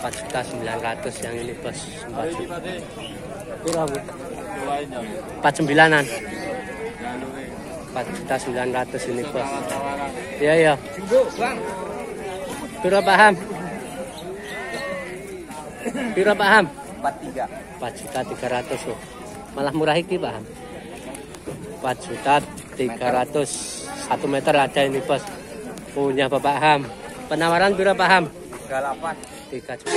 4.900.000 yang ini bos. 49-an. 4.900.000 ini bos. Iya ya. Piro paham? Piro paham? 4.300.000 loh. Malah murah iki paham. 4.300.000 1 meter ada ini bos. Punya Bapak Ham. Penawaran piro paham? 38.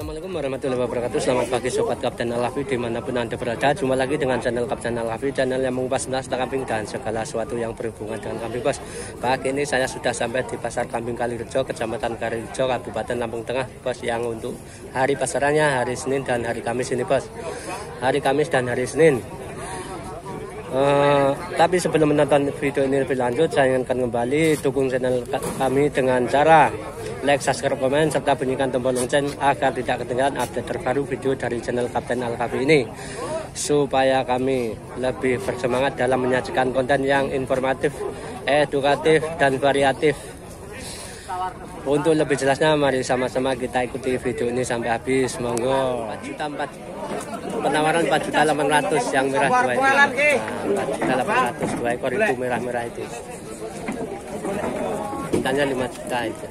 Assalamualaikum warahmatullahi wabarakatuh. Selamat pagi sobat Kapten Alkahfi dimanapun anda berada. Jumpa lagi dengan channel Kapten Alkahfi, channel yang mengupas tentang kambing dan segala sesuatu yang berhubungan dengan kambing bos. Pagi ini saya sudah sampai di pasar kambing Kali Rejo, kecamatan Kali Rejo, Kabupaten Lampung Tengah bos. Yang untuk hari pasarannya hari Senin dan hari Kamis ini bos. Hari Kamis dan hari Senin. Tapi sebelum menonton video ini lebih lanjut, saya ingatkan kembali dukung channel kami dengan cara like, subscribe, komen, serta bunyikan tombol lonceng agar tidak ketinggalan update terbaru video dari channel Kapten Alkahfi ini, supaya kami lebih bersemangat dalam menyajikan konten yang informatif, edukatif, dan variatif. Untuk lebih jelasnya, mari sama-sama kita ikuti video ini sampai habis. Monggo. 4.400.000 penawaran 4.800.000 yang merah 2 ekor. 2 ekor itu merah-merah itu. Tanya 5 juta itu.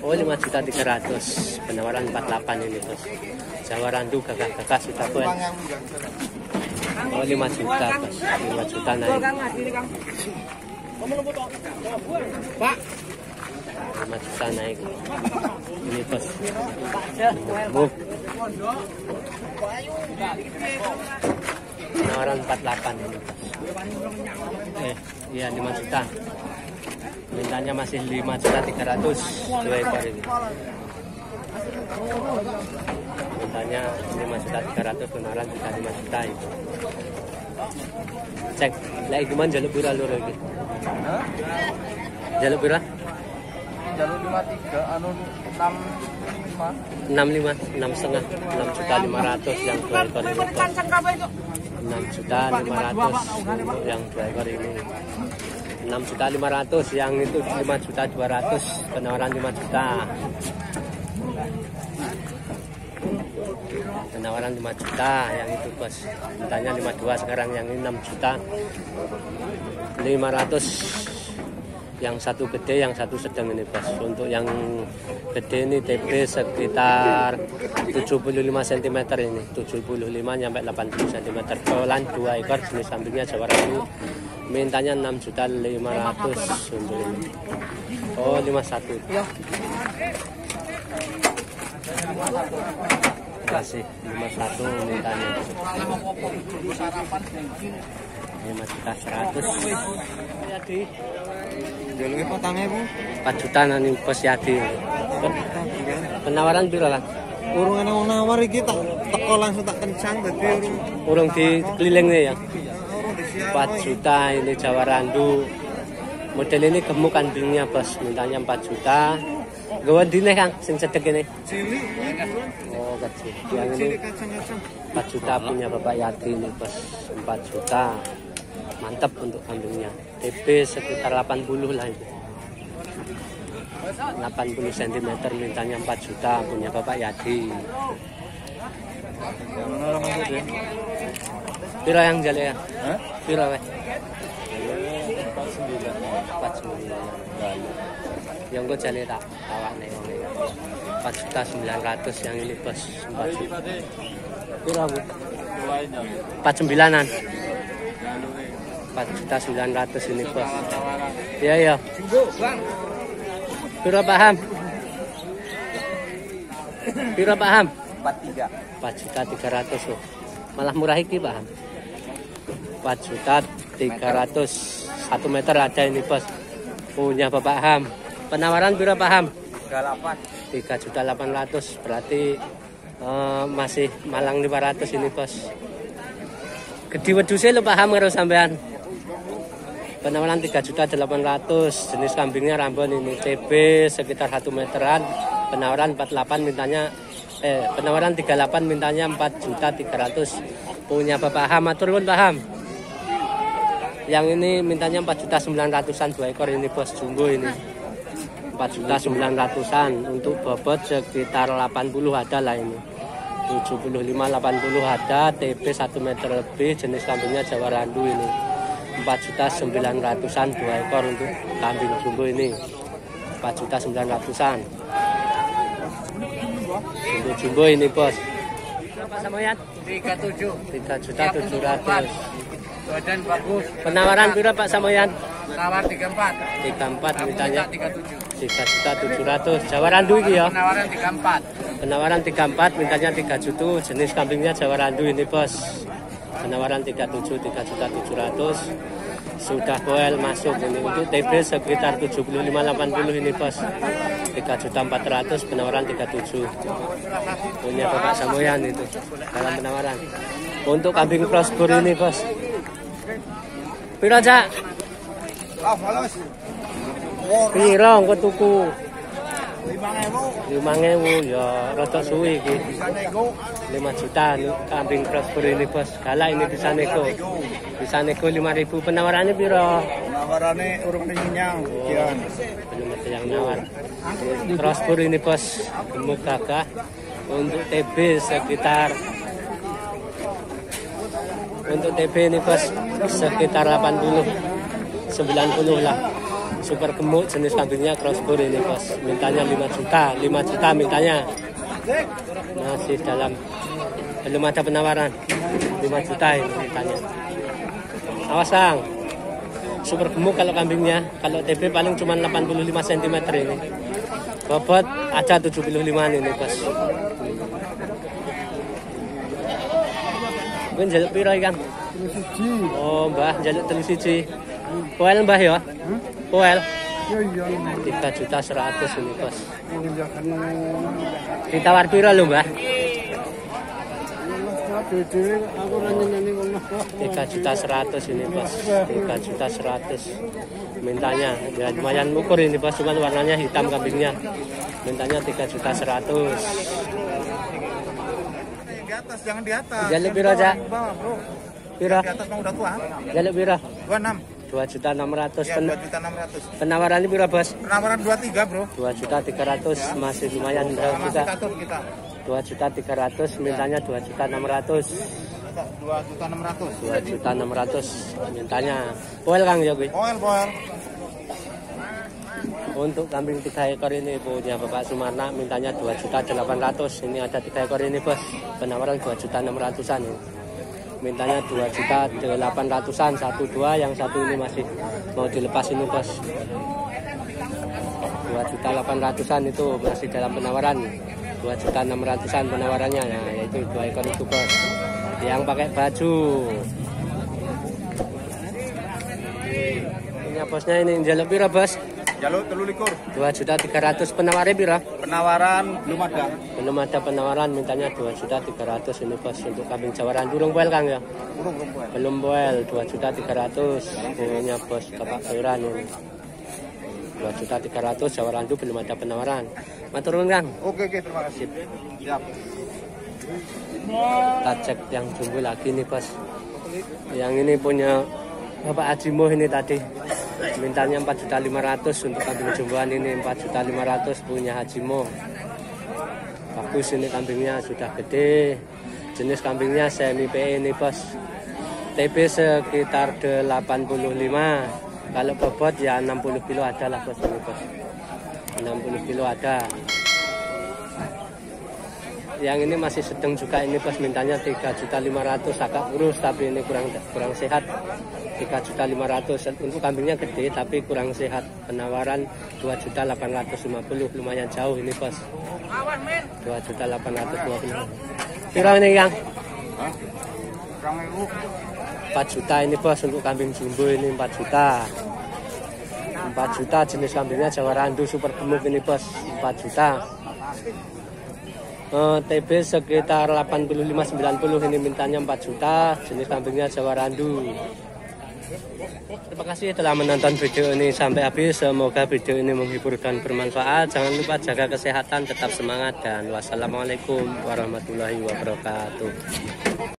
Oh 5.300.000 penawaran 48 ini bos. Jawa Randu gagah-gagah sudah bos. Oh 5 juta bos. 5 juta naik. Pak 5 juta naik ini bos. Penawaran 48 ini bos. Iya 5 juta. Mintanya masih 5.300.000 2 ekor ini. Mintanya 5.300.000 beneran sudah 5 juta itu. Cek, lagi gimana jalur pura lur lagi? Jalur pura? Jalur 53, anu 65. 65, 6.500.000 yang 2 ekor ini. 6.500.000 untuk yang 2 ekor ini. 6.500.000 yang itu 5.200.000 penawaran 5 juta. Penawaran 5 juta yang itu bos. Mintanya 52 sekarang yang ini 6.500.000. Yang satu gede yang satu sedang ini bos. Untuk yang gede ini TP sekitar 75 cm ini. 75 sampai 80 cm. Kolan 2 ekor jenis sampingnya Jawa Timur. Mintanya 6.500.000 untuk ini. Oh 51. Kasih 51 mintanya. 5.100.000. Jalur potangnya bu. 4 juta nanti bos Yadi. Penawaran piro lah? Urung ana nawar iki tak teko langsung tak kencang dadi urung dikelilingne ya. 4 juta ini Jawa Randu. Model ini gemuk kambingnya bos, mintanya 4 juta. Gawa dine Kang sing cedek ini. Cilik. Oh, kecil. Yang ini 4 juta punya Bapak Yadi ini bos. 4 juta. Mantap untuk kambingnya. TB sekitar 80 lah ini. 80 cm mintanya 4 juta punya Bapak Yadi. Piro yang jale ya? Hah? Piro weh? 49. Yang gue jale tak tawane wong iki. 4.900.000 yang ini bos. 4. Piro Bu? 49-an. 4.900.000 ini bos. Iya ya. Piro paham? Piro paham? 4.300.000 loh. Malah murah iki paham. 4.300.000 1 meter ada ini bos. Punya Bapak Ham. Penawaran piro paham? 3.800.000 berarti masih malang 500 ini bos. Gede wedhuse lho paham karo sampean. Penawaran 3.800.000 jenis kambingnya Rambon ini TB sekitar 1 meteran penawaran 48 mintanya penawaran 38 mintanya 4.300.000 punya Bapak Ham, matur nuwun Pak Ham. Yang ini mintanya 4.900.000-an dua ekor ini bos, jumbo ini 4.900.000-an untuk bobot sekitar 80 ada lah ini 75-80 ada, TB 1 meter lebih, jenis kambingnya Jawa Randu ini 4.900.000-an dua ekor untuk kambing jumbo ini 4.900.000-an untuk jumbo ini bos. 3.700.000. Badan bagus. Penawaran berapa Pak Samoyan? Tawar 34 mintanya 3.700.000 Jawa Randu iki ya. Penawaran 34. Penawaran 34 mintanya 3.700.000 jenis kambingnya Jawa Randu ini bos. Penawaran 3.700.000 sudah boel masuk ini untuk TB sekitar 75-80 ini bos. 3.400.000 penawaran 37 punya Bapak Samoyan itu dalam penawaran. Untuk kambing crossbur ini bos. Piro Cak? Piro engko tuku? 5.000 ya rada suwi iki. 5 juta kambing crossbur ini bos. Galak ini bisa nego. Bisa nego 5.000 penawarannya piro? Penawarannya urung nyang pikiran. Belum ada yang nawar. Crossbur ini bos gemuk gagah untuk TB sekitar untuk TB ini bos sekitar 80-90 lah. Super gemuk jenis kambingnya crossbur ini bos. Mintanya 5 juta mintanya. Masih dalam belum ada penawaran. 5 juta ini mintanya. Awas Sang. Super gemuk kalau kambingnya. Kalau TB paling cuma 85 cm ini. Bobot ada 75 ini bos. Kuwi njaluk piro iki, Kang? 3. Oh, Mbah, njaluk 3. Poel Mbah ya? Poel. Yo yo 3.100.000 ini, Bos. Ditawar piro lho, Mbah? 3.100.000 ini, Bos. 3.100.000 mintanya. Ya lumayan ukur ini, Bos, cuma warnanya hitam kambingnya. Mintanya 3.100.000. Atas, jangan di atas. Jalur piro aja. Piro. Di atas mau udah tua. Jalur piro. 2.600.000. Ya, 2.600.000. Penawaran piro bos? Penawaran 23 bro. 2.300.000 ya. Masih lumayan bro kita. 2.300.000 mintanya 2.600.000. 2.600.000. 2.600.000 mintanya. Boel Kang ya gue. Boel. Untuk kambing 3 ekor ini punya Bapak Sumarna mintanya 2.800.000. Ini ada 3 ekor ini bos. Penawaran 2.600.000-an ini. Mintanya 2.800.000-an. 1, 2 yang satu ini masih mau dilepas ini bos. 2.800.000-an itu masih dalam penawaran. 2.600.000-an penawarannya. Nah yaitu 2 ekor itu bos. Yang pakai baju. Ini bosnya ini njaluk piro bos? Jalur 3 likur. 2.300.000 penawaran pira? Penawaran belum ada. Belum ada penawaran mintanya 2.300.000 ini bos untuk kambing Jawa Randu durung boel Kang ya. Belum boel 2.300.000 punya bos Bapak Kairan ini. 2.300.000 Jawa Randu belum ada penawaran. Matur nuwun Kang. Oke, terima kasih. Siap. Kita cek yang jumbo lagi nih bos. Yang ini punya Bapak Ajimo ini tadi mintanya 4.500.000 untuk kambing jumboan ini 4.500.000 punya Hajimo. Bagus ini kambingnya sudah gede. Jenis kambingnya semi PE ini bos. TB sekitar 85. Kalau bobot ya 60 kilo ada lah bos ini bos. 60 kilo ada. Yang ini masih sedang juga ini bos mintanya 3.500.000 agak kurus tapi ini kurang sehat 3.500.000 untuk kambingnya gede tapi kurang sehat penawaran 2.850.000 lumayan jauh ini bos 2.850.000 kurang ini Kang 4 juta ini bos untuk kambing jumbo ini 4 juta jenis kambingnya Jawa Randu super gemuk ini bos 4 juta. TB sekitar 85-90 ini mintanya 4 juta jenis kambingnya Jawa Randu Terima kasih telah menonton video ini sampai habis. Semoga video ini menghibur dan bermanfaat. Jangan lupa jaga kesehatan, tetap semangat, dan wassalamualaikum warahmatullahi wabarakatuh.